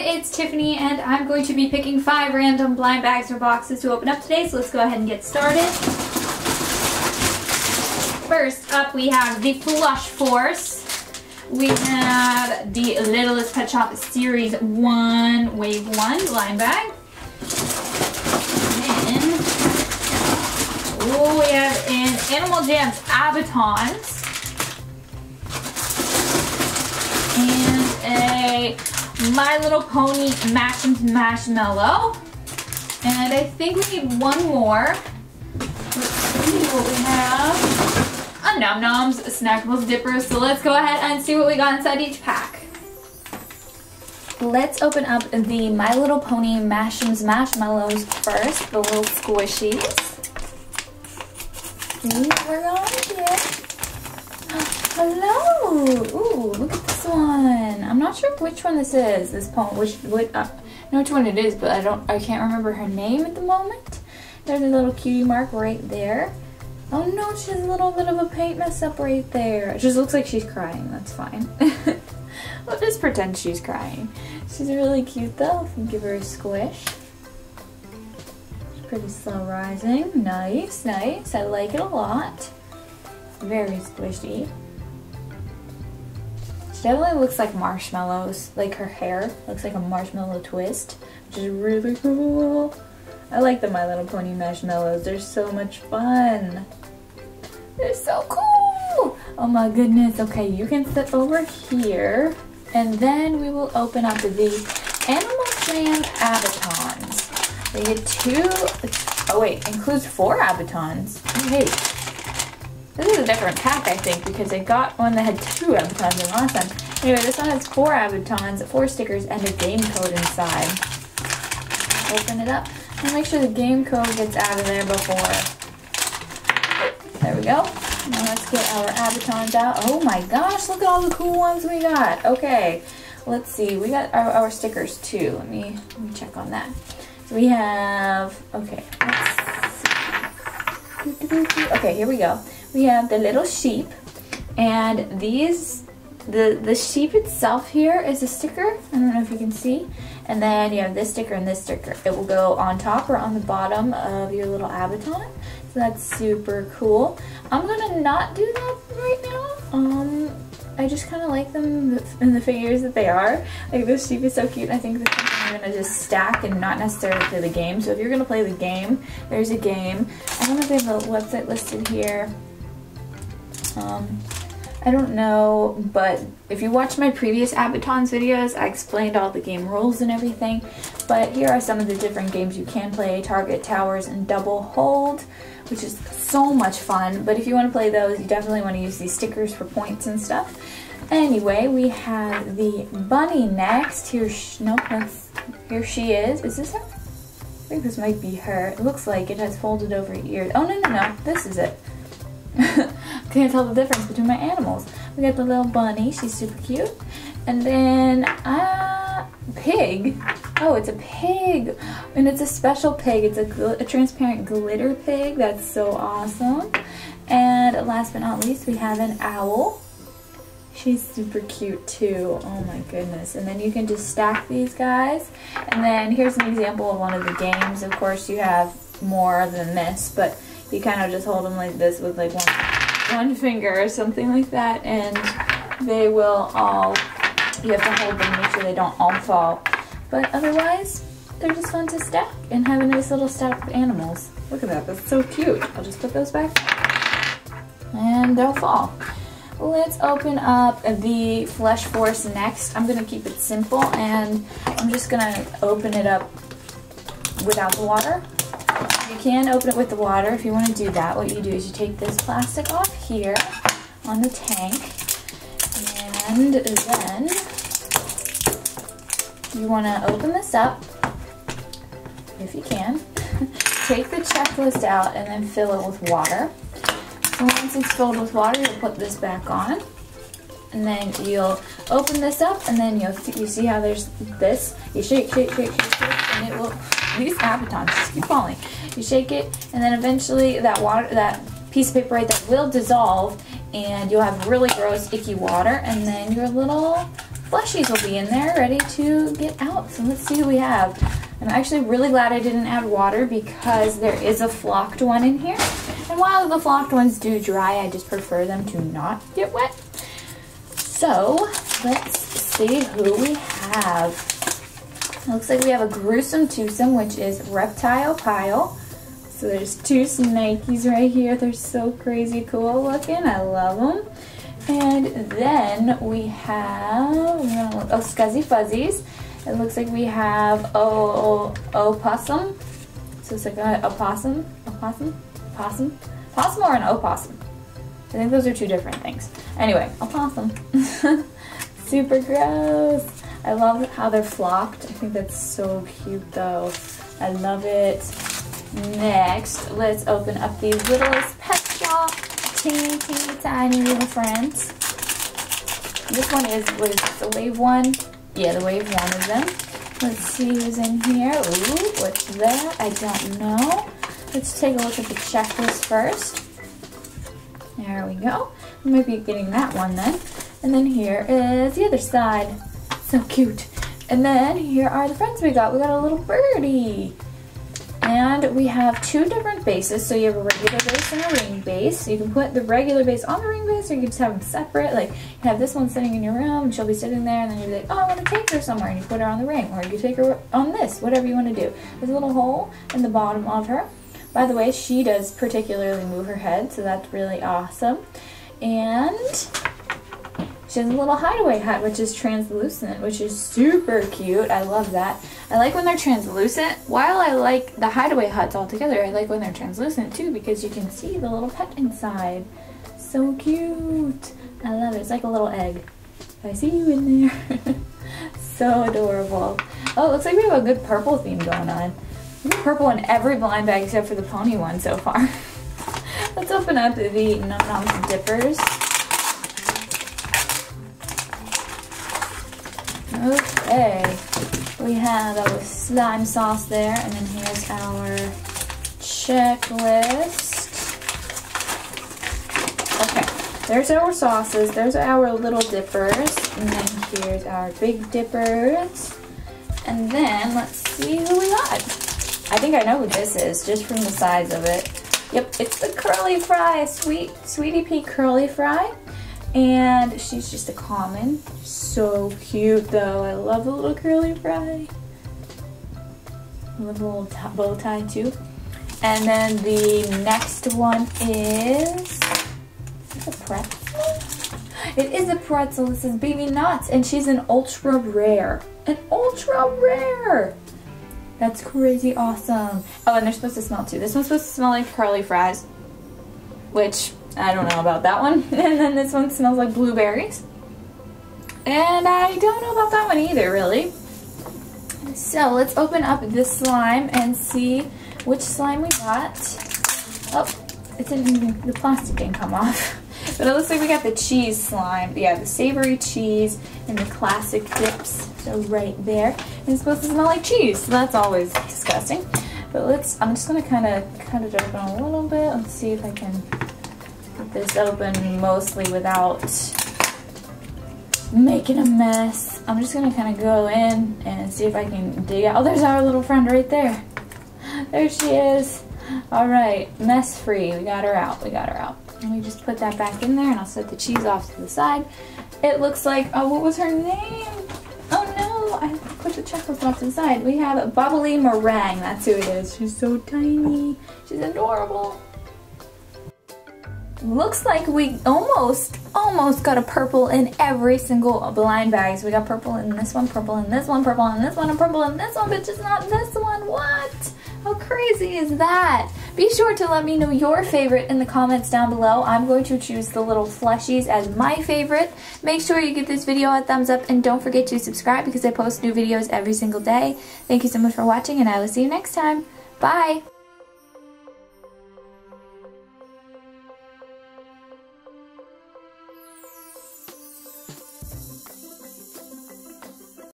everyone, it's Tiffany and I'm going to be picking 5 random blind bags or boxes to open up today, so let's go ahead and get started. First up we have the Flush Force. We have the Littlest Pet Shop Series 1, Wave 1 blind bag. And then we have an Animal Jam Abatons. And a My Little Pony Mashems Marshmallow. And I think we need one more. Let's see what we have. A Nom Noms Snackables Dippers. So let's go ahead and see what we got inside each pack. Let's open up the My Little Pony Mashems Marshmallows first. The little squishies. These are on here. Hello! Ooh, look at this one. I'm not sure which one this is. This pony, I know which one it is, but I can't remember her name at the moment. There's a little cutie mark right there. Oh no, she has a little bit of a paint mess up right there. It just looks like she's crying. That's fine. We'll just pretend she's crying. She's really cute though. If you give her a squish. Pretty slow rising. Nice, nice. I like it a lot. Very squishy. She definitely looks like marshmallows. Like her hair looks like a marshmallow twist, which is really cool. I like the My Little Pony marshmallows. They're so much fun. They're so cool. Oh my goodness. Okay, you can sit over here. And then we will open up the Animal Jam Abatons. We get 2, oh wait, includes 4 Abatons. Hey, this is a different pack I think because I got one that had 2 Abatons in last time. Anyway, this one has 4 Abatons, 4 stickers, and a game code inside. Open it up and make sure the game code gets out of there before. There we go. Now let's get our Abatons out. Oh my gosh, look at all the cool ones we got. Okay, let's see. We got our stickers too. Let me check on that. We have, okay, let's see. Okay, here we go. We have the little sheep, and these, the sheep itself here is a sticker. I don't know if you can see. And then you have this sticker and this sticker. It will go on top or on the bottom of your little Abaton. So that's super cool. I'm gonna not do that right now. I just kind of like them in the figures that they are. Like this sheep is so cute. I think this I'm gonna just stack and not necessarily play the game. So if you're gonna play the game, there's a game. I don't know if they have a website listed here. I don't know, but if you watch my previous Abatons videos, I explained all the game rules and everything. But here are some of the different games you can play: target, towers, and double hold, which is so much fun. But if you want to play those, you definitely want to use these stickers for points and stuff. Anyway, we have the bunny next. Here she is. Is this her? I think this might be her. It looks like it has folded over ears. Oh, no, no, no. This is it. Can't tell the difference between my animals. We got the little bunny. She's super cute. And then, pig. Oh, it's a pig. And it's a special pig. It's a transparent glitter pig. That's so awesome. And last but not least, we have an owl. She's super cute too. Oh my goodness. And then you can just stack these guys. And then here's an example of one of the games. Of course you have more than this, but you kind of just hold them like this with like one finger or something like that, and they will all, you have to hold them, make sure they don't all fall. But otherwise, they're just fun to stack and have a nice little stack of animals. Look at that, that's so cute. I'll just put those back and they'll fall. Let's open up the Flush Force next. I'm gonna keep it simple and I'm just gonna open it up without the water. You can open it with the water if you want to do that. What you do is you take this plastic off here on the tank, and then you want to open this up if you can. Take the checklist out and then fill it with water. So once it's filled with water, you'll put this back on, and then you'll open this up, and then you see how there's this. You shake, and it will. These Abatons just keep falling. You shake it, and then eventually that piece of paper right there will dissolve, and you'll have really gross, icky water, and then your little plushies will be in there ready to get out. So let's see who we have. I'm actually really glad I didn't add water because there is a flocked one in here. And while the flocked ones do dry, I just prefer them to not get wet. So let's see who we have. It looks like we have a gruesome twosome, which is Reptile Pile. So there's two Snakies right here. They're so crazy cool looking. I love them. And then we have, oh, Scuzzy Fuzzies. It looks like we have Opossum. So it's like an opossum or an opossum. I think those are two different things. Anyway, opossum. Super gross. I love how they're flocked. I think that's so cute though. I love it. Next, let's open up the Littlest Pet Shop. Teeny, teeny, tiny little friends. This one is, what is this, the wave one? Yeah, the wave one of them. Let's see who's in here. Ooh, what's that? I don't know. Let's take a look at the checklist first. There we go. We might be getting that one then. And then here is the other side. So cute. And then here are the friends we got. We got a little birdie. And we have two different bases, so you have a regular base and a ring base. So you can put the regular base on the ring base, or you can just have them separate. Like, you have this one sitting in your room, and she'll be sitting there, and then you'll be like, oh, I want to take her somewhere, and you put her on the ring, or you take her on this, whatever you want to do. There's a little hole in the bottom of her. By the way, she does particularly move her head, so that's really awesome. And she has a little hideaway hat, which is translucent, which is super cute. I love that. I like when they're translucent. While I like the hideaway huts all together, I like when they're translucent too because you can see the little pet inside. So cute. I love it. It's like a little egg. I see you in there. So adorable. Oh, it looks like we have a good purple theme going on. We have purple in every blind bag except for the pony one so far. Let's open up the Nom Noms Dippers. Okay, we have a slime sauce there, and then here's our checklist. Okay, there's our sauces, there's our little dippers, and then here's our big dippers. And then let's see who we got. I think I know who this is, just from the size of it. Yep, it's the Curly Fry, Sweetie Pea Curly Fry. And she's just a common. So cute though. I love the little Curly Fry. I love the little bow tie too. And then the next one is it a pretzel? It is a pretzel. This is Baby Nuts. And she's an ultra rare. An ultra rare! That's crazy awesome. Oh, and they're supposed to smell too. This one's supposed to smell like Curly Fries. Which, I don't know about that one. And then this one smells like blueberries. And I don't know about that one either, really. So let's open up this slime and see which slime we got. Oh, it didn't even, the plastic didn't come off. But it looks like we got the cheese slime. Yeah, the savory cheese and the classic dips. So right there. And it's supposed to smell like cheese, so that's always disgusting. But let's, I'm just gonna kind of cut it open a little bit. Let's see if I can this open mostly without making a mess. I'm just gonna kind of go in and see if I can dig out. Oh, there's our little friend right there. There she is. All right, mess free. We got her out. We got her out. And we just put that back in there and I'll set the cheese off to the side. It looks like, oh, what was her name? Oh no, I put the checklist off to the side. We have Bubbly Meringue. That's who it is. She's so tiny. She's adorable. Looks like we almost got a purple in every single blind bag. So we got purple in this one, purple in this one, purple in this one, and purple in this one, but just not this one. What? How crazy is that? Be sure to let me know your favorite in the comments down below. I'm going to choose the little plushies as my favorite. Make sure you give this video a thumbs up and don't forget to subscribe because I post new videos every single day. Thank you so much for watching and I will see you next time. Bye!